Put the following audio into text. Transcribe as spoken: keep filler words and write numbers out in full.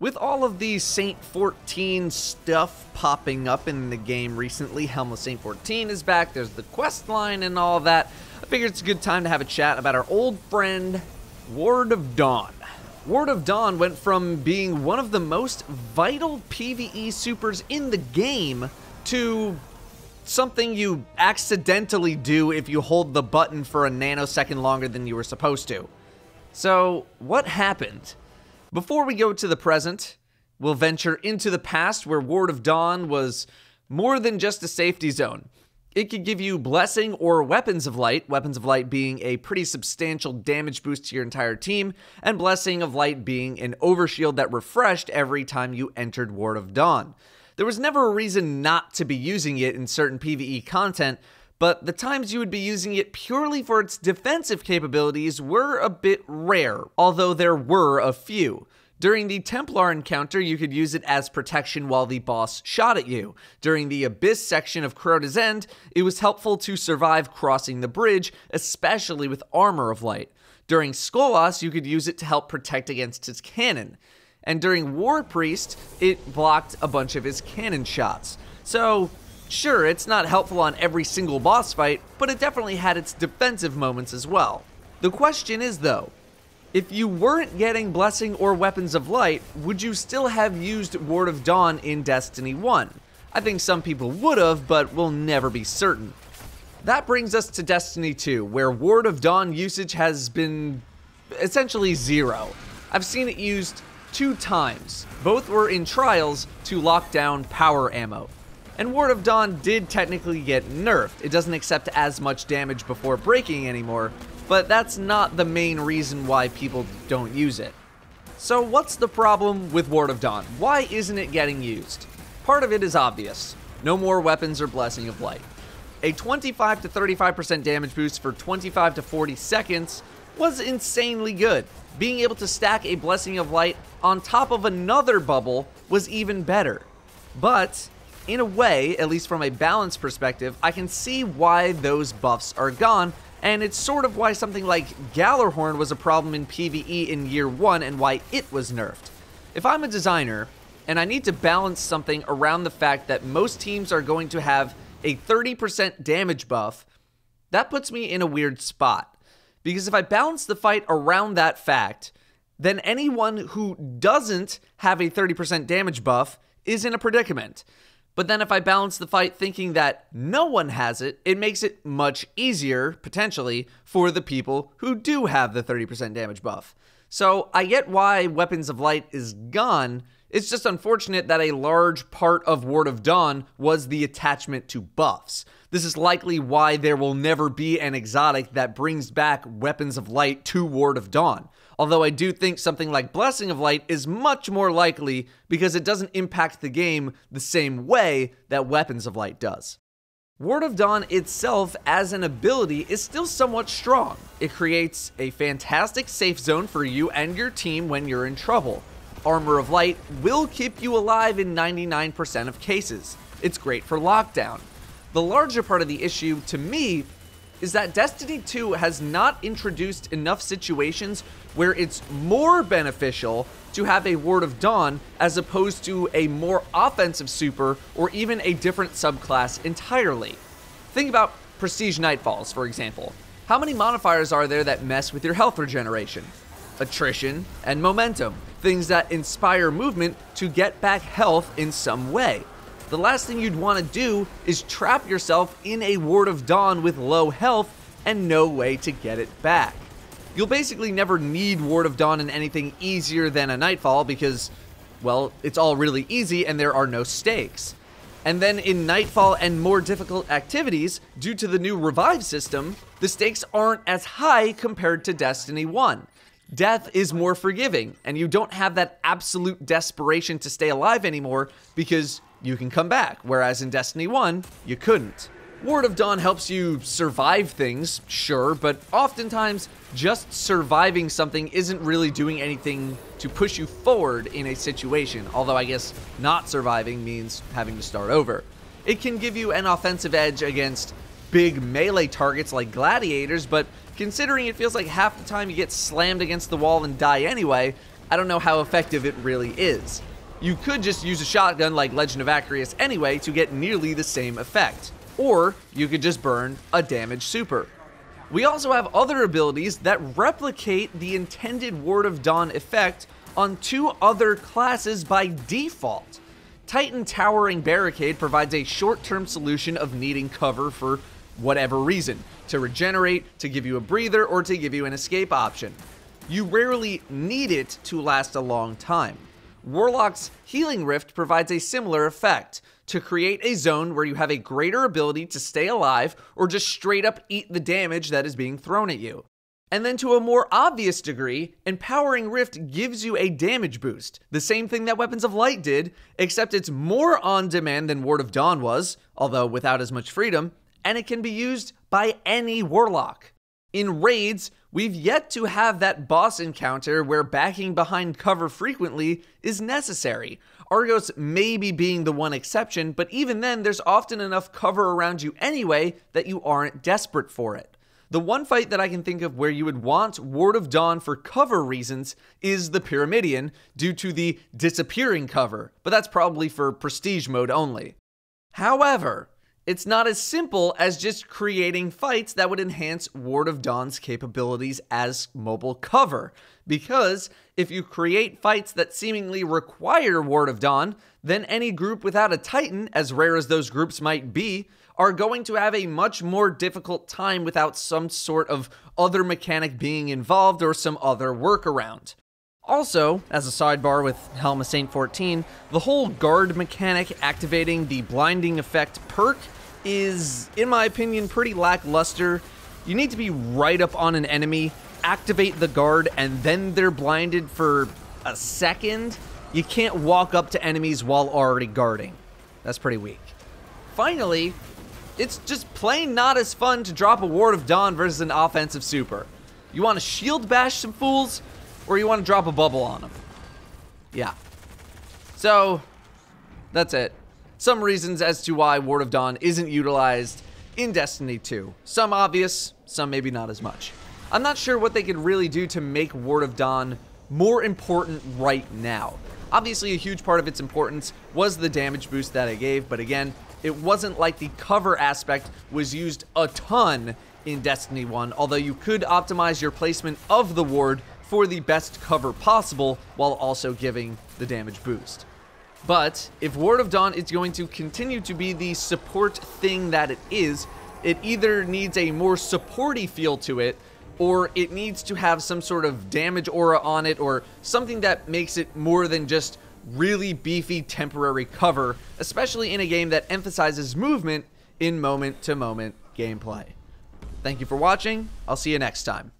With all of the Saint fourteen stuff popping up in the game recently, Helm of Saint fourteen is back, there's the quest line and all that, I figured it's a good time to have a chat about our old friend, Ward of Dawn. Ward of Dawn went from being one of the most vital PvE supers in the game to something you accidentally do if you hold the button for a nanosecond longer than you were supposed to. So, what happened? Before we go to the present, we'll venture into the past where Ward of Dawn was more than just a safety zone. It could give you Blessing or Weapons of Light, Weapons of Light being a pretty substantial damage boost to your entire team, and Blessing of Light being an overshield that refreshed every time you entered Ward of Dawn. There was never a reason not to be using it in certain PvE content, but the times you would be using it purely for its defensive capabilities were a bit rare, although there were a few. During the Templar encounter, you could use it as protection while the boss shot at you. During the Abyss section of Crota's End, it was helpful to survive crossing the bridge, especially with Armor of Light. During Skolas, you could use it to help protect against his cannon. And during Warpriest, it blocked a bunch of his cannon shots. So, sure, it's not helpful on every single boss fight, but it definitely had its defensive moments as well. The question is though, if you weren't getting Blessing or Weapons of Light, would you still have used Ward of Dawn in Destiny one? I think some people would've, but we'll never be certain. That brings us to Destiny two, where Ward of Dawn usage has been essentially zero. I've seen it used two times. Both were in trials to lock down power ammo. And Ward of Dawn did technically get nerfed. It doesn't accept as much damage before breaking anymore, but that's not the main reason why people don't use it. So what's the problem with Ward of Dawn? Why isn't it getting used? Part of it is obvious. No more Weapons or Blessing of Light. A twenty-five to thirty-five percent damage boost for twenty-five to forty seconds was insanely good. Being able to stack a Blessing of Light on top of another bubble was even better. But in a way, at least from a balance perspective, I can see why those buffs are gone, and it's sort of why something like Gjallarhorn was a problem in PvE in year one and why it was nerfed. If I'm a designer, and I need to balance something around the fact that most teams are going to have a thirty percent damage buff, that puts me in a weird spot. Because if I balance the fight around that fact, then anyone who doesn't have a thirty percent damage buff is in a predicament. But then if I balance the fight thinking that no one has it, it makes it much easier, potentially, for the people who do have the thirty percent damage buff. So I get why Weapons of Light is gone. It's just unfortunate that a large part of Ward of Dawn was the attachment to buffs. This is likely why there will never be an exotic that brings back Weapons of Light to Ward of Dawn. Although I do think something like Blessing of Light is much more likely because it doesn't impact the game the same way that Weapons of Light does. Ward of Dawn itself as an ability is still somewhat strong. It creates a fantastic safe zone for you and your team when you're in trouble. Armor of Light will keep you alive in ninety-nine percent of cases. It's great for lockdown. The larger part of the issue, to me, is that Destiny two has not introduced enough situations where it's more beneficial to have a Ward of Dawn as opposed to a more offensive super or even a different subclass entirely. Think about Prestige Nightfalls, for example. How many modifiers are there that mess with your health regeneration? Attrition and momentum. Things that inspire movement to get back health in some way. The last thing you'd want to do is trap yourself in a Ward of Dawn with low health and no way to get it back. You'll basically never need Ward of Dawn in anything easier than a Nightfall because, well, it's all really easy and there are no stakes. And then in Nightfall and more difficult activities, due to the new revive system, the stakes aren't as high compared to Destiny one. Death is more forgiving, and you don't have that absolute desperation to stay alive anymore because you can come back, whereas in Destiny one, you couldn't. Ward of Dawn helps you survive things, sure, but oftentimes just surviving something isn't really doing anything to push you forward in a situation, although I guess not surviving means having to start over. It can give you an offensive edge against big melee targets like gladiators, but considering it feels like half the time you get slammed against the wall and die anyway, I don't know how effective it really is. You could just use a shotgun like Legend of Acrius anyway to get nearly the same effect. Or you could just burn a damage super. We also have other abilities that replicate the intended Ward of Dawn effect on two other classes by default. Titan Towering Barricade provides a short-term solution of needing cover for whatever reason, to regenerate, to give you a breather, or to give you an escape option. You rarely need it to last a long time. Warlock's Healing Rift provides a similar effect, to create a zone where you have a greater ability to stay alive or just straight up eat the damage that is being thrown at you. And then to a more obvious degree, Empowering Rift gives you a damage boost, the same thing that Weapons of Light did, except it's more on demand than Ward of Dawn was, although without as much freedom, and it can be used by any warlock. In raids, we've yet to have that boss encounter where backing behind cover frequently is necessary. Argos maybe being the one exception, but even then there's often enough cover around you anyway that you aren't desperate for it. The one fight that I can think of where you would want Ward of Dawn for cover reasons is the Pyramidion due to the disappearing cover, but that's probably for prestige mode only. However, it's not as simple as just creating fights that would enhance Ward of Dawn's capabilities as mobile cover, because if you create fights that seemingly require Ward of Dawn, then any group without a Titan, as rare as those groups might be, are going to have a much more difficult time without some sort of other mechanic being involved or some other workaround. Also, as a sidebar with Helm of Saint fourteen, the whole guard mechanic activating the blinding effect perk is, in my opinion, pretty lackluster. You need to be right up on an enemy, activate the guard, and then they're blinded for a second. You can't walk up to enemies while already guarding. That's pretty weak. Finally, it's just plain not as fun to drop a Ward of Dawn versus an offensive super. You want to shield bash some fools, or you want to drop a bubble on them. Yeah. So, that's it. Some reasons as to why Ward of Dawn isn't utilized in Destiny two. Some obvious, some maybe not as much. I'm not sure what they could really do to make Ward of Dawn more important right now. Obviously, a huge part of its importance was the damage boost that it gave, but again, it wasn't like the cover aspect was used a ton in Destiny one, although you could optimize your placement of the ward for the best cover possible while also giving the damage boost. But if Ward of Dawn is going to continue to be the support thing that it is, it either needs a more supporty feel to it, or it needs to have some sort of damage aura on it, or something that makes it more than just really beefy temporary cover, especially in a game that emphasizes movement in moment-to-moment gameplay. Thank you for watching. I'll see you next time.